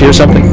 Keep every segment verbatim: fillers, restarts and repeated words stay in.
Hear something?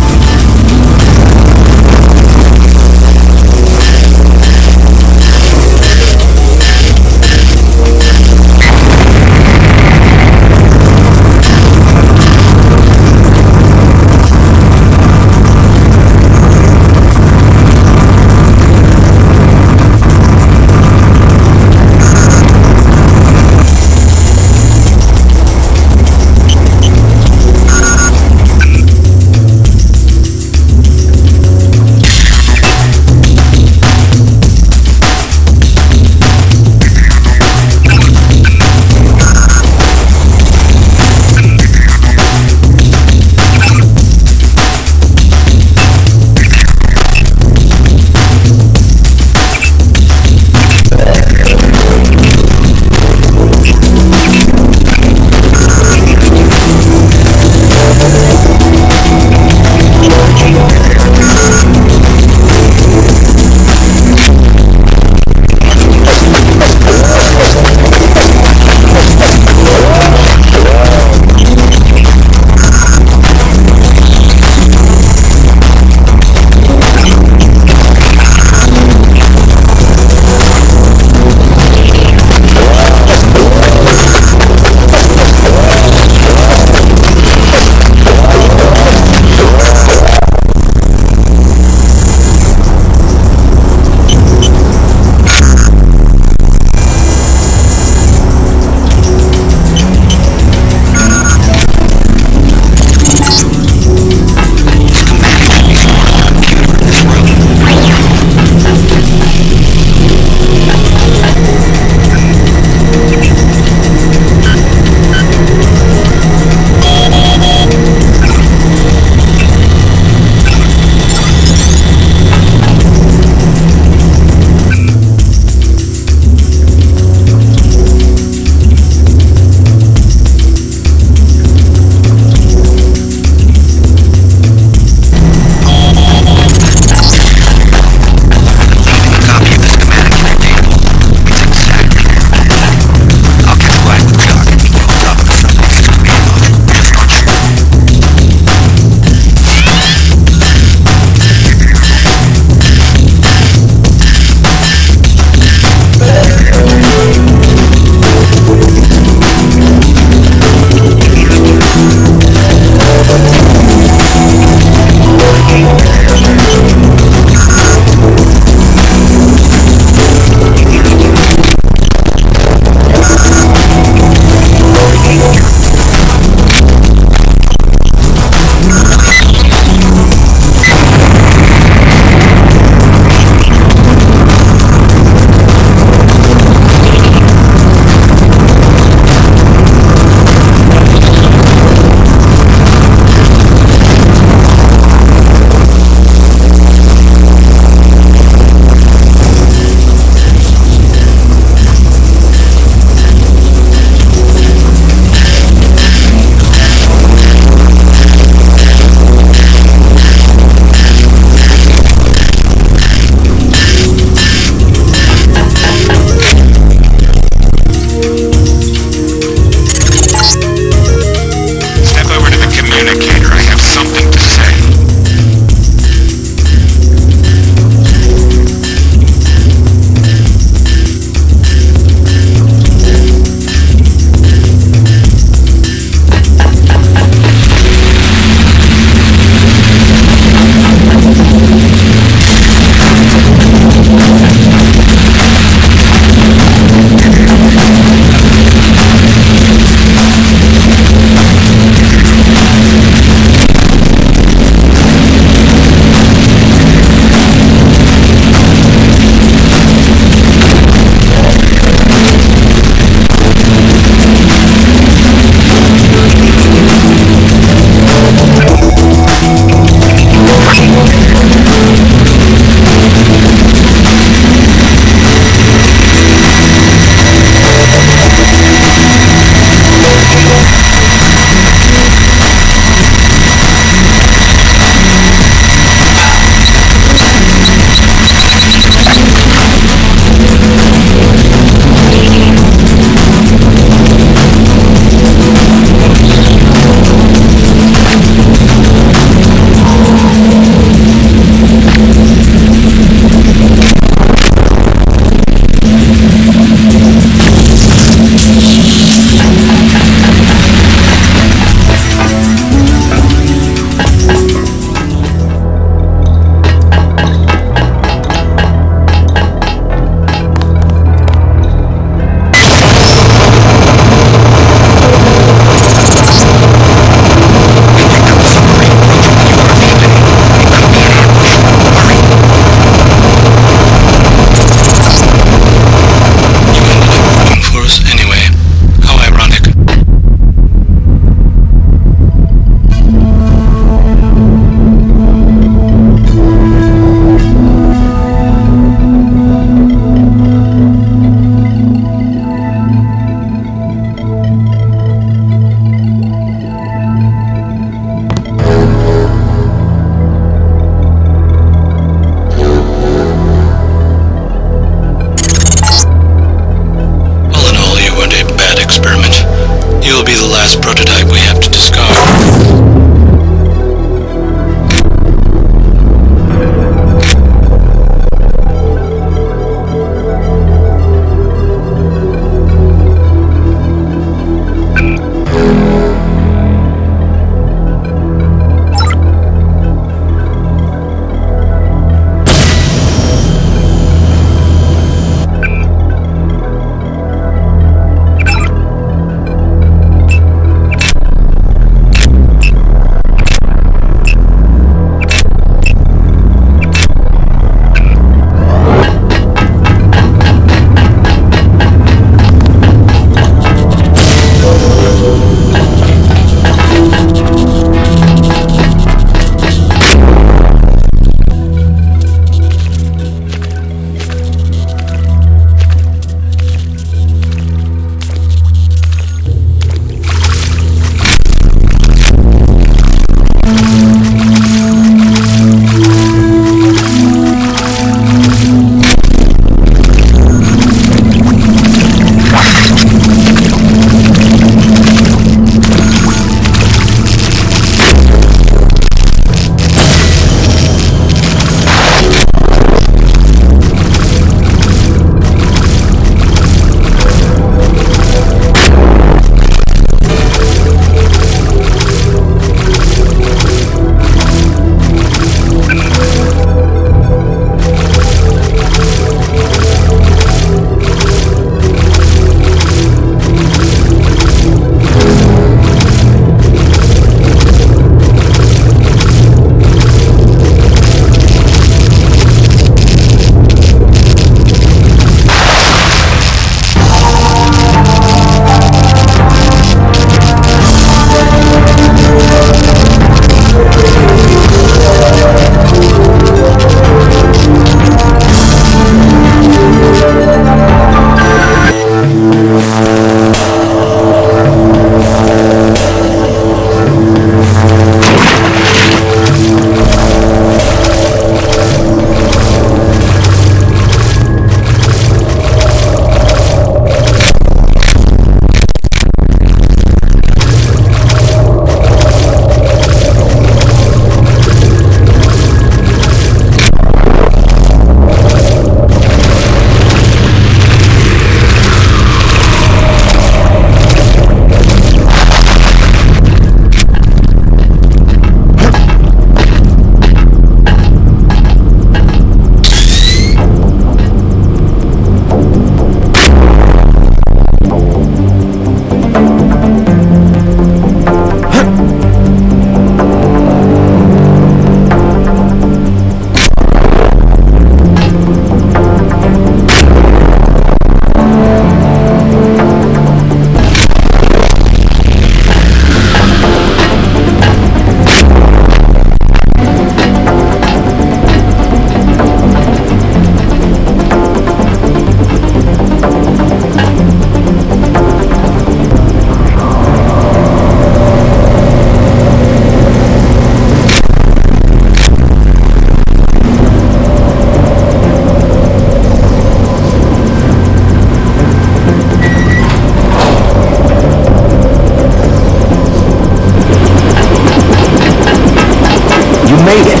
made it.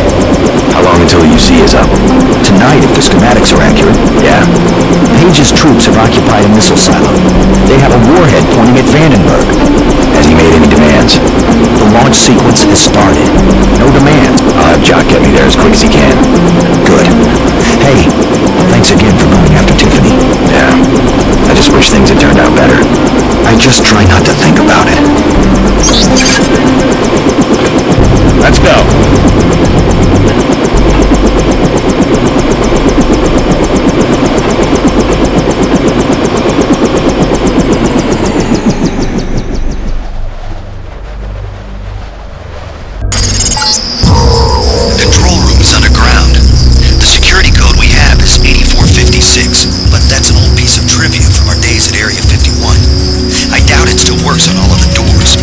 How long until you see is up? Tonight, if the schematics are accurate. Yeah. Page's troops have occupied a missile silo. They have a warhead pointing at Vandenberg. Has he made any demands? The launch sequence has started. No demands. I'll have Jock get me there as quick as he can. Good. Hey, thanks again for going after Tiffany. Yeah. I just wish things had turned out better. I just try not to think about it. Let's go. Works on all of the doors.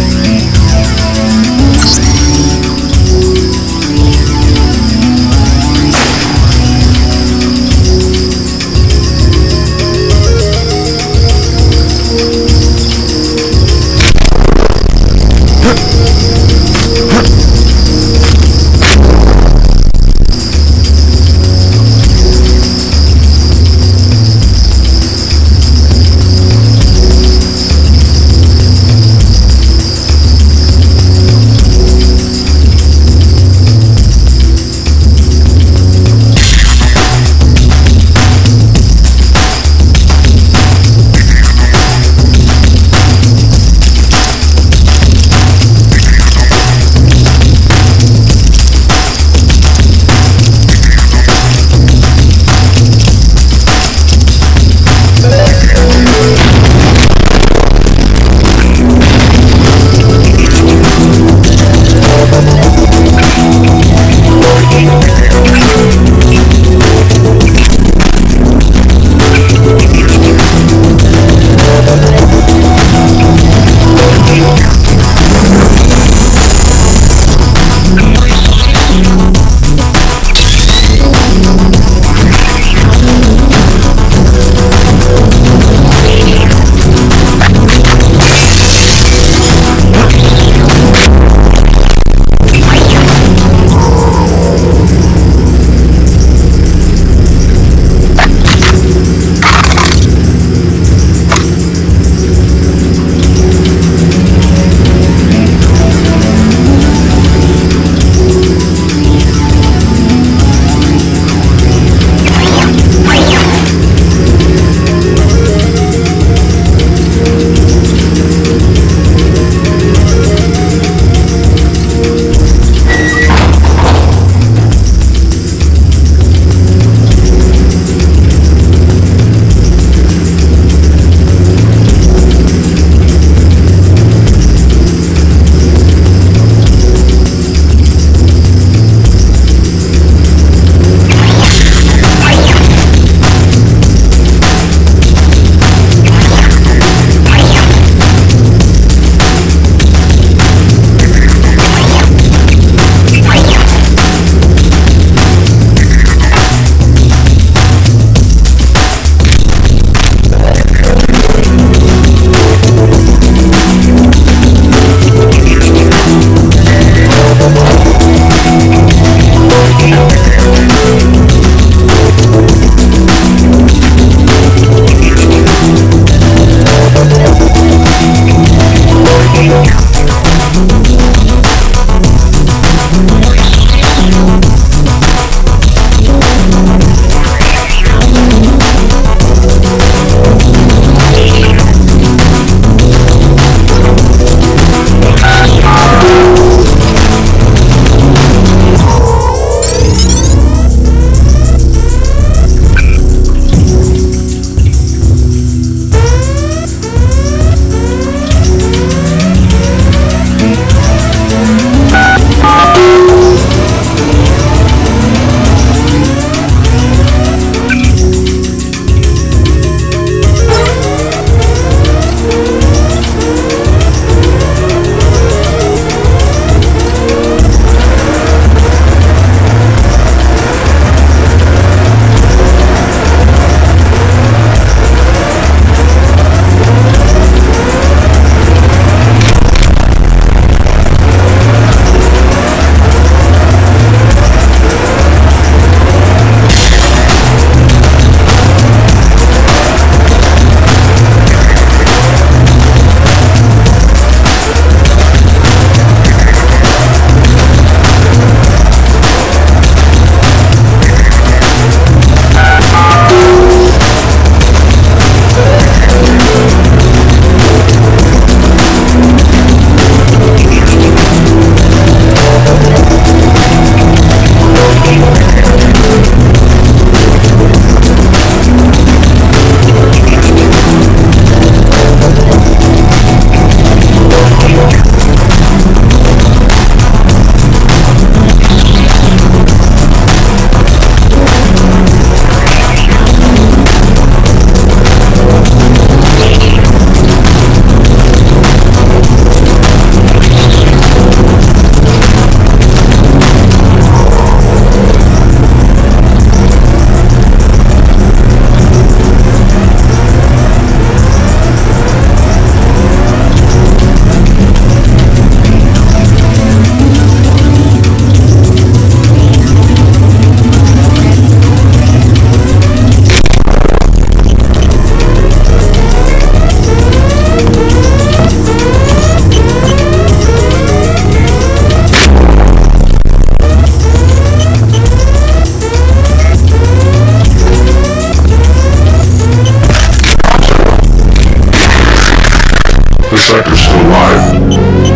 Looks like they're still alive.